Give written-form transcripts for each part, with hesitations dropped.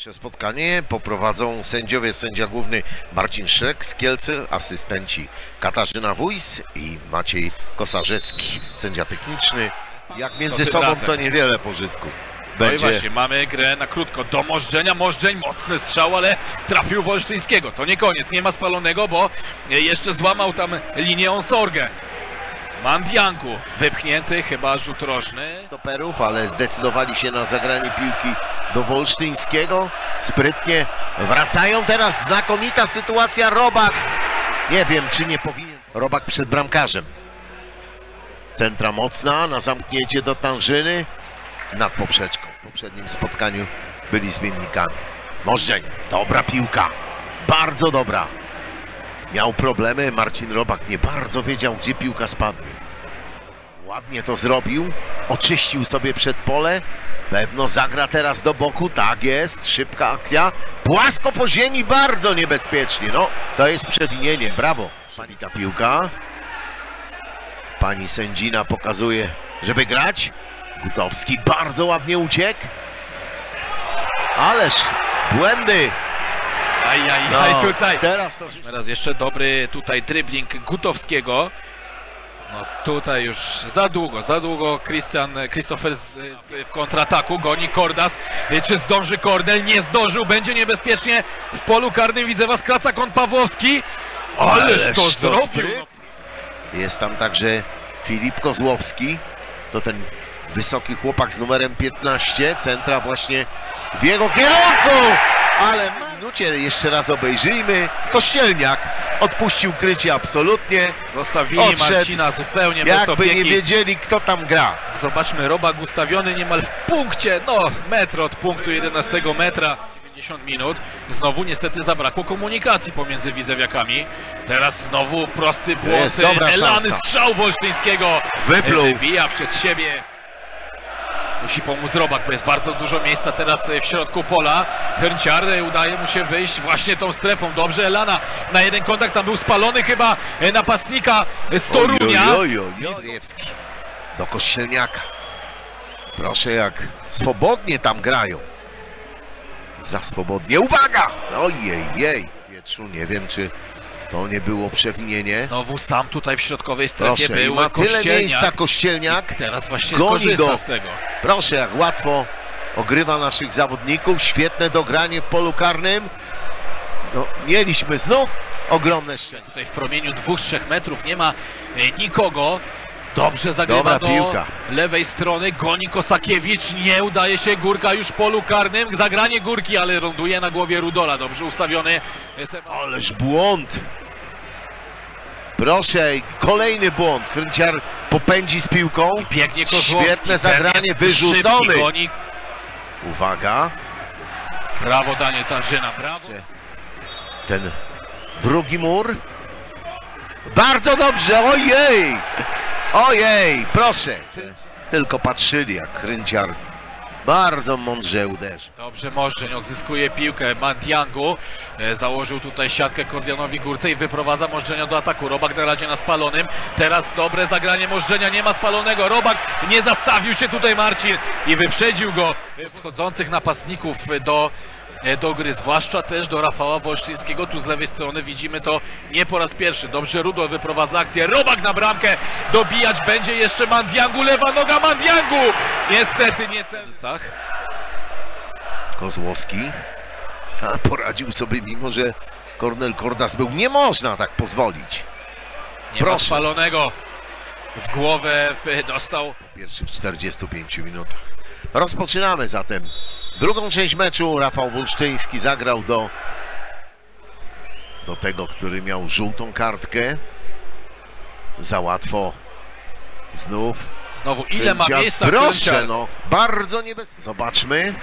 Dzisiejsze spotkanie poprowadzą sędziowie, sędzia główny Marcin Szrek z Kielc, asystenci Katarzyna Wójs i Maciej Kosarzecki, sędzia techniczny. Jak między sobą razem, to niewiele pożytku będzie. No i właśnie, mamy grę na krótko do Możdzenia. Możdzeń, mocny strzał, ale trafił Wolszczyńskiego. To nie koniec, nie ma spalonego, bo jeszcze złamał tam linię Sorgę. Mandiangu wypchnięty, chyba rzut rożny. Stoperów, ale zdecydowali się na zagranie piłki do Wolsztyńskiego. Sprytnie wracają, teraz znakomita sytuacja, Robak. Nie wiem, czy nie powinien Robak przed bramkarzem. Centra mocna, na zamknięcie do Tanżyny. Nad poprzeczką, w poprzednim spotkaniu byli zmiennikami. Możdzeń, dobra piłka, bardzo dobra. Miał problemy, Marcin Robak nie bardzo wiedział, gdzie piłka spadnie. Ładnie to zrobił, oczyścił sobie przedpole. Pewno zagra teraz do boku, tak jest, szybka akcja. Płasko po ziemi, bardzo niebezpiecznie, no to jest przewinienie, brawo. Pani ta piłka. Pani sędzina pokazuje, żeby grać. Gutowski bardzo ładnie uciekł. Ależ błędy. No, tutaj. Teraz jeszcze dobry tutaj dribbling Gutowskiego. No tutaj już za długo Christopher w kontrataku, goni Kordas. Czy zdąży Kornel? Nie zdążył, będzie niebezpiecznie. W polu karnym Widzewa skraca kąt Pawłowski. Ależ to zrobił. Jest tam także Filip Kozłowski. To ten wysoki chłopak z numerem 15. Centra właśnie w jego kierunku. Ale w minucie jeszcze raz obejrzyjmy. Kościelniak odpuścił krycie absolutnie. Zostawili odszedł, Marcina zupełnie bez opieki. Jakby nie wiedzieli, kto tam gra. Zobaczmy, Robak ustawiony niemal w punkcie. No, metr od punktu 11 metra. 90 minut. Znowu niestety zabrakło komunikacji pomiędzy widzewiakami. Teraz znowu prosty błąd. Elany szansa. Strzał Wolsztyńskiego. Wypluł. Wybija przed siebie. Musi pomóc Robak, bo jest bardzo dużo miejsca teraz w środku pola. Hrnciar, udaje mu się wyjść właśnie tą strefą. Dobrze, Elana na jeden kontakt, tam był spalony chyba napastnika z Torunia. Stryjewski do Kościelniaka. Proszę, jak swobodnie tam grają. Za swobodnie, uwaga! Ojej, Pietrzu, nie wiem, czy to nie było przewinienie. Znowu sam tutaj w środkowej strefie był ma tyle miejsca Kościelniak. I teraz właśnie goni go. Z tego. Proszę, jak łatwo ogrywa naszych zawodników. Świetne dogranie w polu karnym. No, mieliśmy znów ogromne szczęście. Tutaj w promieniu 2-3 metrów nie ma nikogo. Dobrze zagrywa do piłka. Lewej strony, goni Kosakiewicz, nie udaje się, Górka już w polu karnym, zagranie Górki, ale ronduje na głowie Rudola, dobrze ustawiony. Ależ błąd! Proszę, kolejny błąd, Hrnciar popędzi z piłką, i biegnie Kozłowski. Świetne zagranie, wyrzucony! Goni. Uwaga! Brawo Daniel Tanżyna, brawo! Ten drugi mur, bardzo dobrze, ojej! Ojej, proszę! Tylko patrzyli, jak Hrnciar bardzo mądrze uderzy. Dobrze, Możdzeń odzyskuje piłkę. Mandiangu założył tutaj siatkę Kordianowi Górce i wyprowadza Możdzenia do ataku. Robak na razie na spalonym. Teraz dobre zagranie Możdzenia, nie ma spalonego. Robak nie zastawił się tutaj, Marcin, i wyprzedził go. Wschodzących napastników do gry, zwłaszcza też do Rafała Wolszczyńskiego. Tu z lewej strony widzimy to nie po raz pierwszy. Dobrze, Rudol wyprowadza akcję. Robak na bramkę, dobijać będzie jeszcze Mandiangu. Lewa noga Mandiangu! Niestety nie celcach. Kozłowski poradził sobie, mimo że Kornel Kordas był. Nie można tak pozwolić. Nie ma spalonego. W głowę dostał. Pierwszych 45 minut. Rozpoczynamy zatem drugą część meczu. Rafał Wolszczyński zagrał do tego, który miał żółtą kartkę. Za łatwo. Znowu ile ma miejsca? Proszę, no, bardzo niebezpiecznie. Zobaczmy.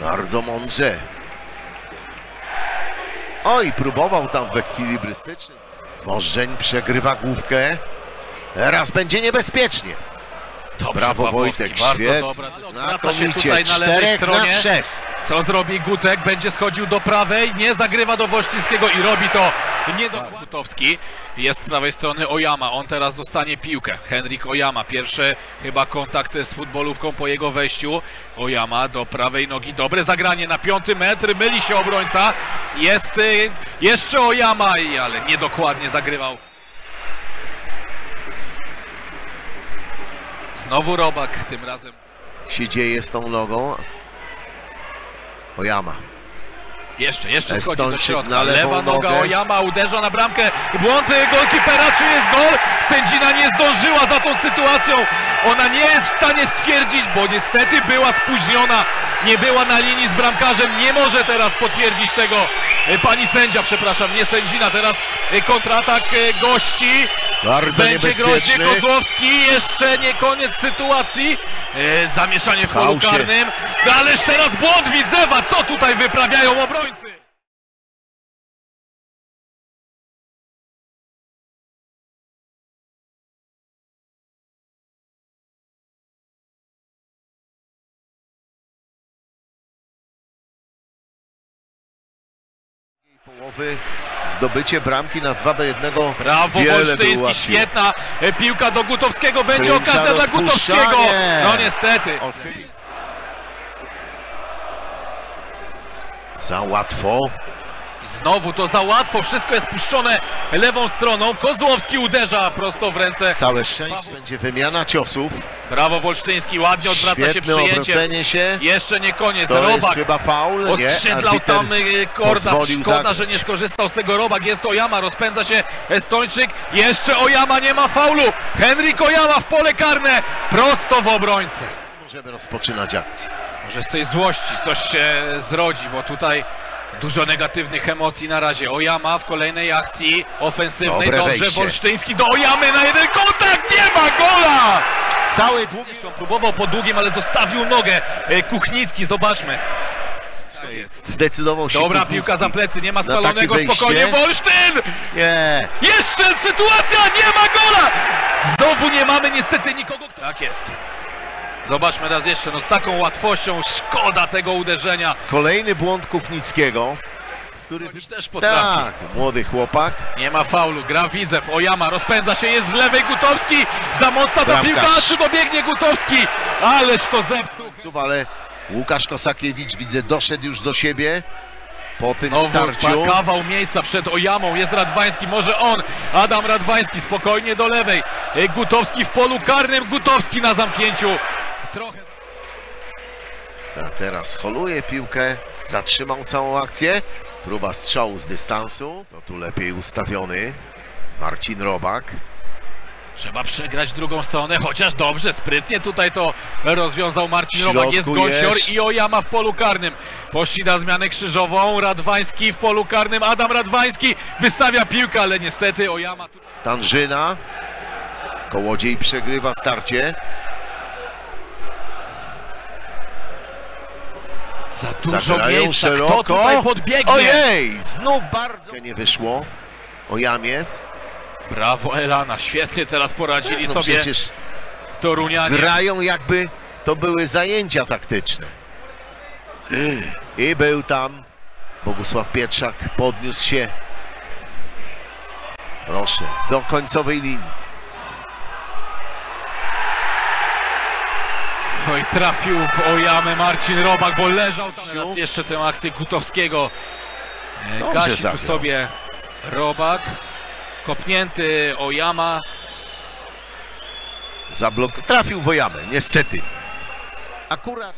Bardzo mądrze. Oj, próbował tam w ekwilibrystyczny. Możdzeń przegrywa główkę. Teraz będzie niebezpiecznie. Dobrze, brawo Wojtek, świetnie, znakomicie, 4 na 3. Co zrobi Gutek? Będzie schodził do prawej, nie, zagrywa do Wolszczyńskiego i robi to Nie do Gutowski. Jest z prawej strony Ojamaa. On teraz dostanie piłkę. Henrik Ojamaa. Pierwszy chyba kontakt z futbolówką po jego wejściu. Ojamaa do prawej nogi. Dobre zagranie na 5. metr. Myli się obrońca. Jest jeszcze Ojamaa, ale niedokładnie zagrywał. Znowu Robak tym razem. Się dzieje z tą nogą. Ojamaa. Jeszcze schodzi do środka. Lewa noga Ojamaa, uderza na bramkę. Błąd golkipera, czy jest gol? Sędzina nie zdążyła za tą sytuacją. Ona nie jest w stanie stwierdzić, bo niestety była spóźniona. Nie była na linii z bramkarzem. Nie może teraz potwierdzić tego pani sędzia, przepraszam, nie sędzina. Teraz kontratak gości. Bardzo będzie groźnie. Kozłowski, jeszcze nie koniec sytuacji. Zamieszanie w polu karnym. Ależ teraz błąd Widzewa. Co tutaj wyprawiają obrońcy? Połowy. Zdobycie bramki na 2-1. Brawo, Wolsztyński, świetna piłka do Gutowskiego. Będzie Hrnciar, okazja dla Gutowskiego. No niestety. Za łatwo. Znowu to za łatwo. Wszystko jest puszczone lewą stroną. Kozłowski uderza prosto w ręce. Całe szczęście. Będzie wymiana ciosów. Brawo, Wolsztyński. Ładnie odwraca się przyjęcie. Jeszcze nie koniec. To Robak. Jest chyba faul. Oskrzydlał tam Kordas. Szkoda, że nie skorzystał z tego Robak. Jest Ojamaa. Rozpędza się Estończyk. Jeszcze Ojamaa, nie ma faulu. Henrik Ojamaa w pole karne. Prosto w obrońcę. Możemy rozpoczynać akcję. Może z tej złości coś się zrodzi, bo tutaj dużo negatywnych emocji na razie. Ojamaa w kolejnej akcji ofensywnej. Dobrze, Wolsztyński do Ojamy na jeden kontakt. Nie ma gola! Cały długi. Próbował po długim, ale zostawił nogę. Kuchnicki, zobaczmy. Zdecydował się. Dobra piłka za plecy, nie ma spalonego, spokojnie Wolsztyn! Nie! Jeszcze sytuacja, nie ma gola! Znowu nie mamy niestety nikogo, kto... Tak jest. Zobaczmy raz jeszcze, no z taką łatwością, szkoda tego uderzenia. Kolejny błąd Kuchnickiego, który też potrafi. Tak, młody chłopak. Nie ma faulu, gra Widzew, Ojamaa rozpędza się, jest z lewej Gutowski, za mocna ta piłka, czy dobiegnie Gutowski, ależ to zepsuł. Ale Łukasz Kosakiewicz, widzę, doszedł już do siebie. Po tym starciu. Kawał miejsca przed Ojamą, jest Radwański, może on, Adam Radwański, spokojnie do lewej. Gutowski w polu karnym, Gutowski na zamknięciu. Trochę. Teraz holuje piłkę, zatrzymał całą akcję. Próba strzału z dystansu. To tu lepiej ustawiony Marcin Robak. Trzeba przegrać drugą stronę, chociaż dobrze, sprytnie tutaj to rozwiązał Marcin Robak. Jest Gąsior i Ojamaa w polu karnym. Poszli na zmianę krzyżową, Radwański w polu karnym, Adam Radwański wystawia piłkę, ale niestety Ojamaa... Tanżyna, Kołodziej przegrywa starcie. Za dużo miejsca, kto tutaj podbiegnie? Ojej, znów bardzo... Nie wyszło Ojamie. Brawo Elana, świetnie teraz poradzili sobie Torunianie. Grają jakby to były zajęcia taktyczne. I był tam Bogusław Pietrzak, podniósł się. Proszę, do końcowej linii. No i trafił w Ojamę Marcin Robak, bo leżał tam. Teraz jeszcze tę akcję Gutowskiego. Gasił sobie Robak. Kopnięty Ojamaa. Zablok... Trafił w Ojamę, niestety. Akurat...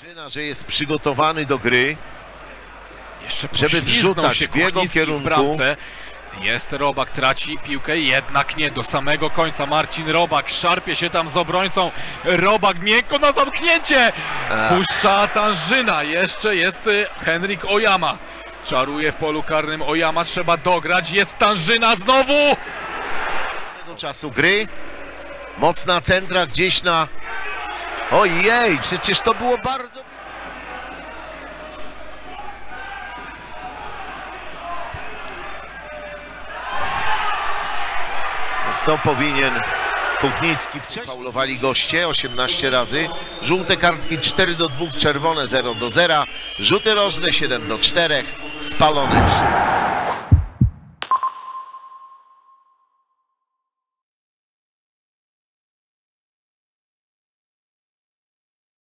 Przyna, że jest przygotowany do gry. Jeszcze żeby wrzucać się w jego kierunku. Jest Robak, traci piłkę, jednak nie do samego końca. Marcin Robak szarpie się tam z obrońcą. Robak miękko na zamknięcie. Puszcza Tanżyna. Jeszcze jest Henrik Ojamaa. Czaruje w polu karnym Ojamaa. Trzeba dograć. Jest Tanżyna znowu. Tego czasu gry. Mocna centra gdzieś na... Ojej, przecież to było bardzo... To powinien Kuchnicki, faulowali goście 18 razy, żółte kartki 4-2, czerwone 0-0, rzuty rożne 7-4, spalone 3.